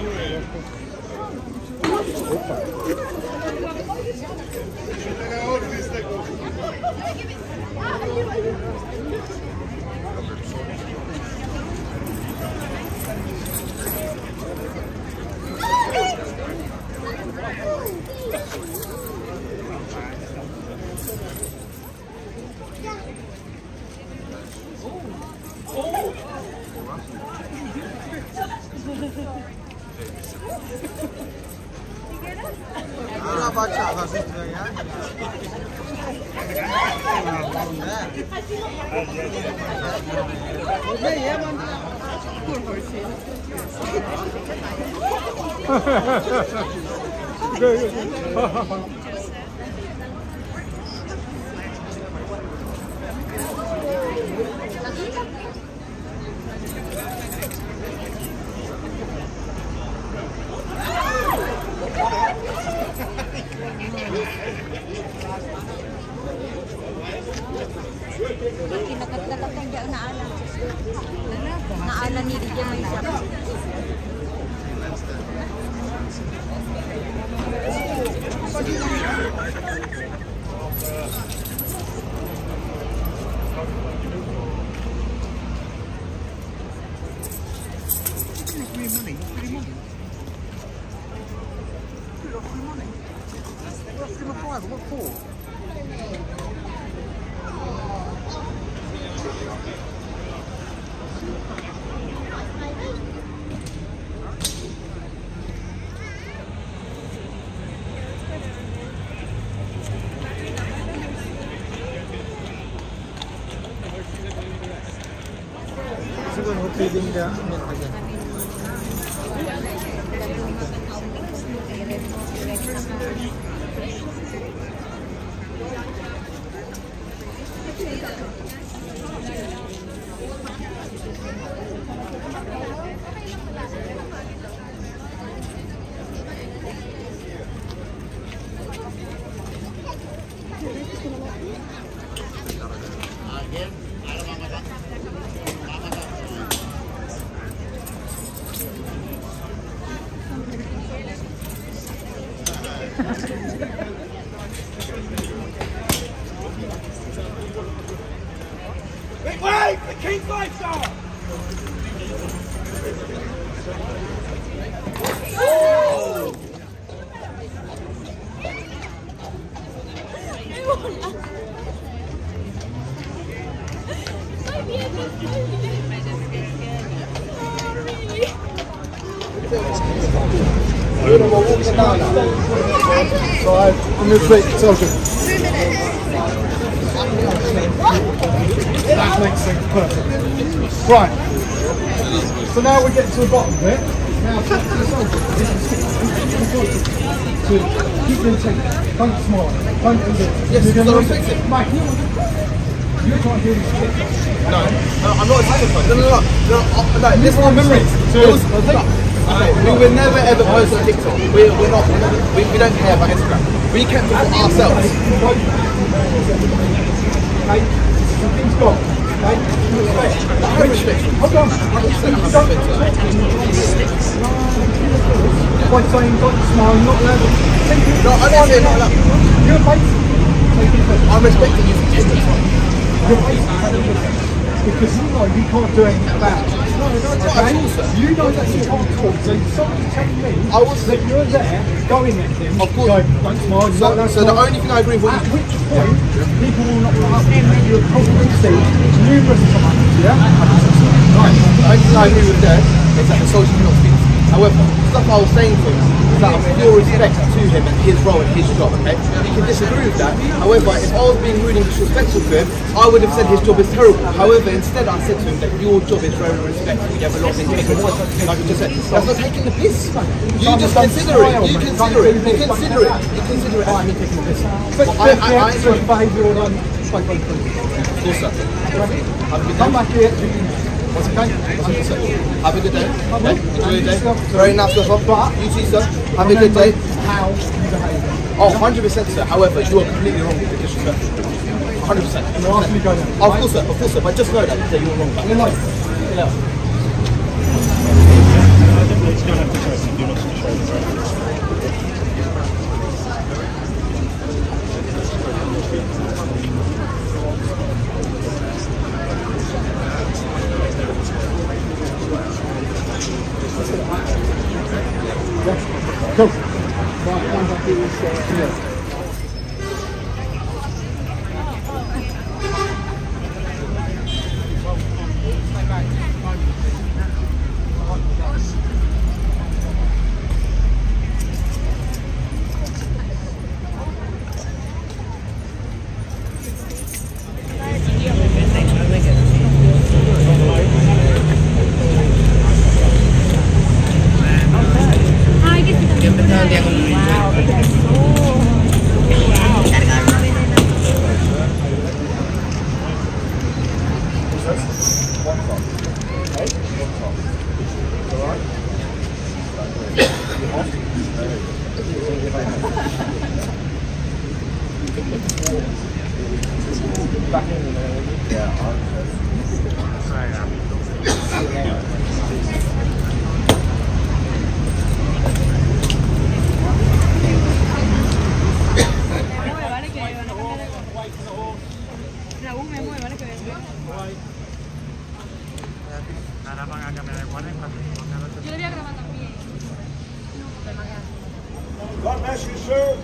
Feeding the milk again. I'm going to play it's okay. 2 minutes. That makes things perfect. Right. So now we get to the bottom bit. Now take the soldier. Keep your attention. Don't smile. Don't do this. Yes, you're going to fix it. Mike, you can't do this. No. No, I'm not a sacrifice. No. This one memory. We were never ever posted on TikTok. We're not. We don't care about Instagram. We kept it for ourselves. Okay, something's gone. Okay, hold on. By saying God smile, not level. No, I don't say that. You're fake. I'm respecting you for TikTok. Because you know you can't do anything about it. No, not at all, sir. You know that you can't talk, so if someone tells me that you're there going at him, of course. Don't smile, so the only thing I agree with... At which point, people will not run up to you. You'll probably see numerous times, yeah? Right, the only thing I agree with there is that the soldier cannot speak. However, the stuff I was saying to him is that I feel respect to him and his role and his job, okay? You can disagree with that. However, if I was being rude and disrespectful to him, I would have said his job is terrible. However, instead I said to him that your job is very respectful. You have a lot of integrity. Like I just said, that's not taking the piss. You just consider it. You consider it. You consider it. You consider it as me taking the piss. But I actually behaviour on of course, sir. Come back here. What's it going? Have a good day. Okay. Enjoy your day. Very nice stuff. But you too, sir. Have a good day. How you behave? Oh, 100%, sir. However, you are completely wrong with the disrespect. 100%. Of course, sir. Of course, sir. But just know that you were wrong. Go.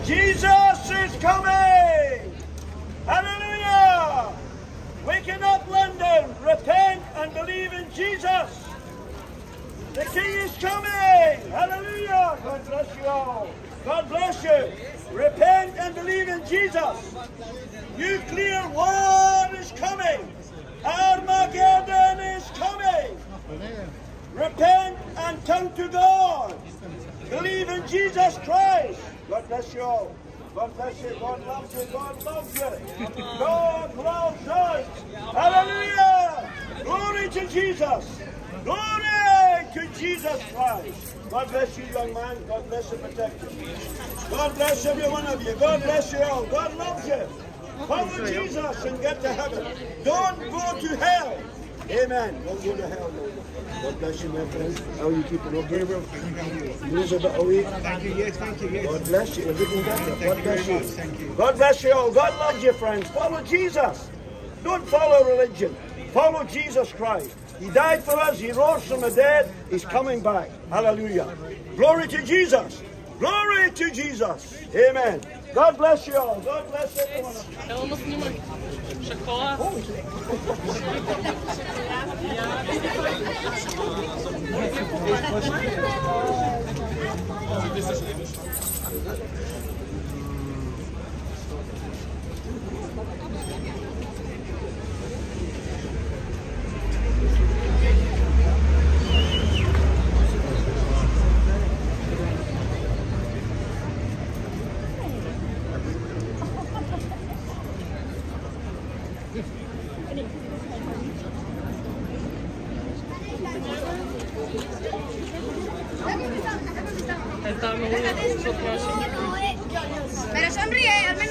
Jesus is coming! Hallelujah! Waken up, London! Repent and believe in Jesus! The King is coming! Hallelujah! God bless you all! God bless you! Repent and believe in Jesus! Nuclear war is coming! Armageddon is coming! Repent and turn to God! Believe in Jesus Christ! God bless you all. God bless you. God loves you. God loves you. God loves us. Hallelujah. Glory to Jesus. Glory to Jesus Christ. God bless you, young man. God bless you, protect you. God bless every one of you. God bless you all. God loves you. Come with Jesus and get to heaven. Don't go to hell. Amen. Don't go to hell, Lord. God bless you, my friends. How are you keeping up, Gabriel? You lose about a week. Thank you, yes, thank you, yes. God bless you. Everything better. God bless you. Thank you. God bless you all. God loves you, friends. Follow Jesus. Don't follow religion. Follow Jesus Christ. He died for us. He rose from the dead. He's coming back. Hallelujah. Glory to Jesus. Glory to Jesus. Amen. God bless you all. God bless everyone. Pero sonríe,